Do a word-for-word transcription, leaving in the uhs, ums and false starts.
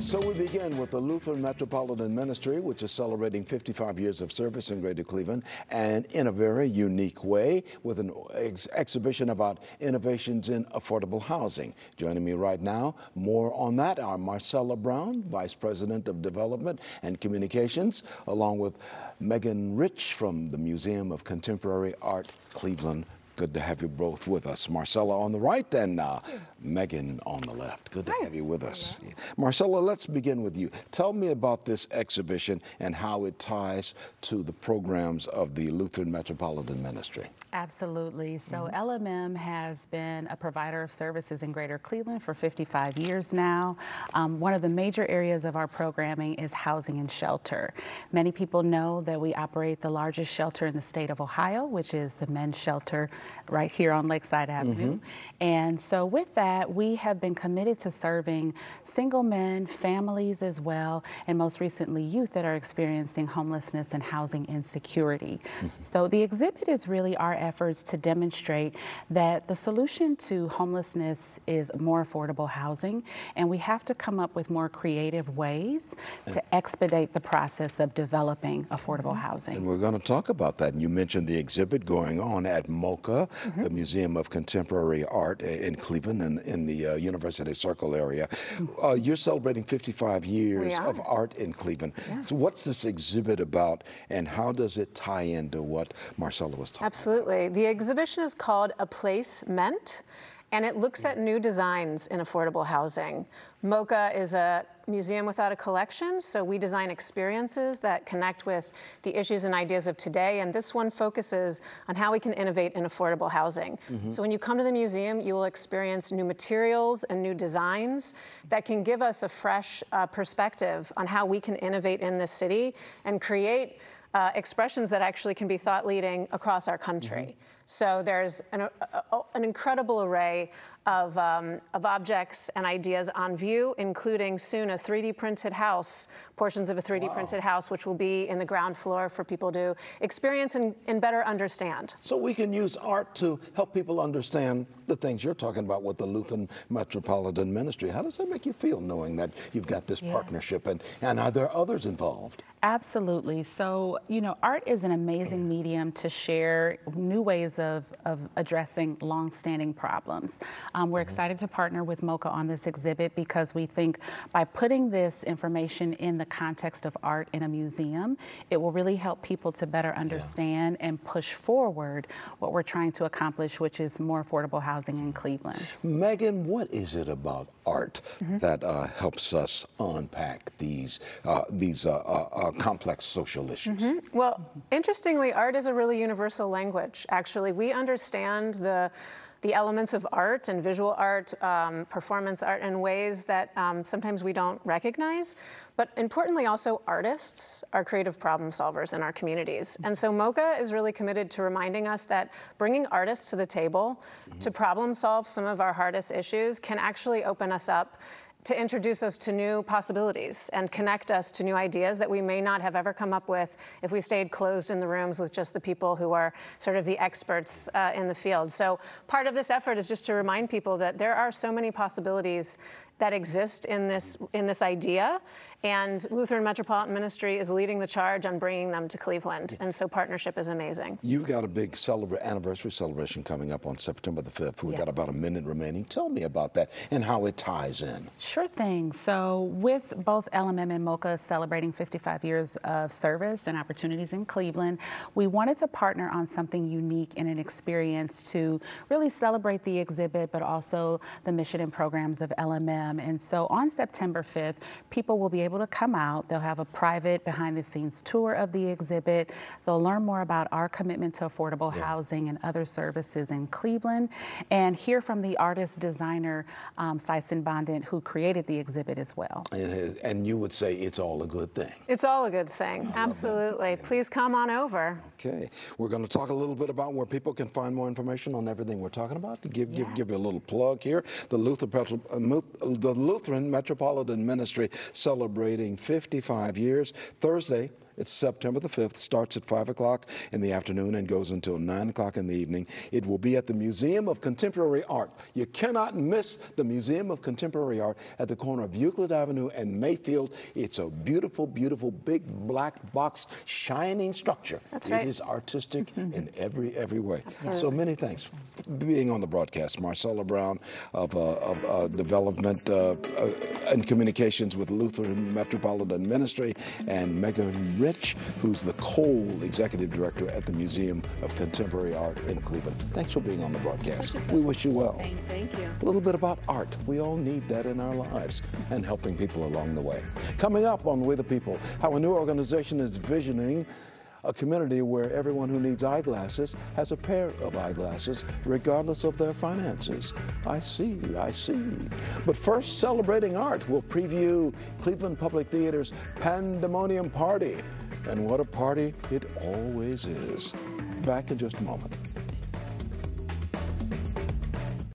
So we begin with the Lutheran Metropolitan Ministry, which is celebrating fifty-five years of service in Greater Cleveland, and in a very unique way with an ex exhibition about innovations in affordable housing. Joining me right now, more on that, are Marcella Brown, Vice President of Development and Communications, along with Megan Reich from the Museum of Contemporary Art, Cleveland. Good to have you both with us. Marcella on the right and uh, Megan on the left. Good to Hi. have you with us. Yeah. Marcella, let's begin with you. Tell me about this exhibition and how it ties to the programs of the Lutheran Metropolitan Ministry. Absolutely. So mm-hmm. L M M has been a provider of services in Greater Cleveland for fifty-five years now. Um, one of the major areas of our programming is housing and shelter. Many people know that we operate the largest shelter in the state of Ohio, which is the men's shelter right here on Lakeside Avenue. Mm-hmm. And so with that, we have been committed to serving single men, families as well, and most recently youth that are experiencing homelessness and housing insecurity. Mm-hmm. So the exhibit is really our efforts to demonstrate that the solution to homelessness is more affordable housing, and we have to come up with more creative ways to expedite the process of developing affordable housing. And we're going to talk about that. And you mentioned the exhibit going on at MOCA, Mm-hmm. the Museum of Contemporary Art in Cleveland, in, in the uh, University Circle area. Uh, you're celebrating fifty-five years of art in Cleveland. Yeah. So what's this exhibit about, and how does it tie into what Marcella was talking Absolutely. about? Absolutely. The exhibition is called A Place Meant, and it looks at new designs in affordable housing. MOCA is a museum without a collection, so we design experiences that connect with the issues and ideas of today, and this one focuses on how we can innovate in affordable housing. Mm-hmm. So when you come to the museum, you will experience new materials and new designs that can give us a fresh uh, perspective on how we can innovate in this city and create Uh, expressions that actually can be thought-leading across our country. Mm-hmm. So there's an, a, a, an incredible array of, um, of objects and ideas on view, including soon a three D printed house, portions of a three D wow. printed house, which will be in the ground floor for people to experience and, and better understand. So we can use art to help people understand the things you're talking about with the Lutheran Metropolitan Ministry. How does that make you feel, knowing that you've got this yeah. partnership, and, and are there others involved? Absolutely. So, you know, art is an amazing medium to share new ways of, of addressing long-standing problems. Um, we're mm-hmm. excited to partner with MOCA on this exhibit because we think by putting this information in the context of art in a museum, it will really help people to better understand yeah. and push forward what we're trying to accomplish, which is more affordable housing in Cleveland. Megan, what is it about art mm-hmm. that uh, helps us unpack these, uh, these uh, uh, complex social issues? Mm-hmm. Well, interestingly, art is a really universal language, actually. We understand the the elements of art and visual art, um, performance art, in ways that um, sometimes we don't recognize. But importantly, also, artists are creative problem solvers in our communities. And so MOCA is really committed to reminding us that bringing artists to the table mm-hmm. to problem solve some of our hardest issues can actually open us up to introduce us to new possibilities and connect us to new ideas that we may not have ever come up with if we stayed closed in the rooms with just the people who are sort of the experts uh, in the field. So part of this effort is just to remind people that there are so many possibilities that exist in this, in this idea, and Lutheran Metropolitan Ministry is leading the charge on bringing them to Cleveland, and so partnership is amazing. You've got a big celebra- anniversary celebration coming up on September the fifth. We've yes. got about a minute remaining. Tell me about that and how it ties in. Sure thing. So with both L M M and MOCA celebrating fifty-five years of service and opportunities in Cleveland, we wanted to partner on something unique and an experience to really celebrate the exhibit, but also the mission and programs of L M M. And so on September fifth, people will be able to come out. They'll have a private behind-the-scenes tour of the exhibit. They'll learn more about our commitment to affordable yeah. housing and other services in Cleveland, and hear from the artist-designer um, Sison Bondant, who created the exhibit as well. It is, and you would say it's all a good thing. It's all a good thing. I Absolutely. Yeah. Please come on over. Okay. We're going to talk a little bit about where people can find more information on everything we're talking about. To give, yeah. give, give you a little plug here, the Lutheran Petro, uh, from the Lutheran Metropolitan Ministry, celebrating fifty-five years. Thursday, it's September the fifth, starts at five o'clock in the afternoon and goes until nine o'clock in the evening. It will be at the Museum of Contemporary Art. You cannot miss the Museum of Contemporary Art at the corner of Euclid Avenue and Mayfield. It's a beautiful, beautiful, big black box, shining structure. That's right. It is artistic in every, every way. Absolutely. So many thanks for being on the broadcast. Marcella Brown of, uh, of uh, Development uh, uh, and Communications with Lutheran Metropolitan Ministry, and Megan Reich, who's the Cole Executive Director at the Museum of Contemporary Art in Cleveland. Thanks for being on the broadcast. We wish you well. Thank, thank you. A little bit about art. We all need that in our lives, and helping people along the way. Coming up on We the People, how a new organization is visioning a community where everyone who needs eyeglasses has a pair of eyeglasses, regardless of their finances. I see, I see. But first, celebrating art, we'll preview Cleveland Public Theater's Pandemonium Party. And what a party it always is. Back in just a moment.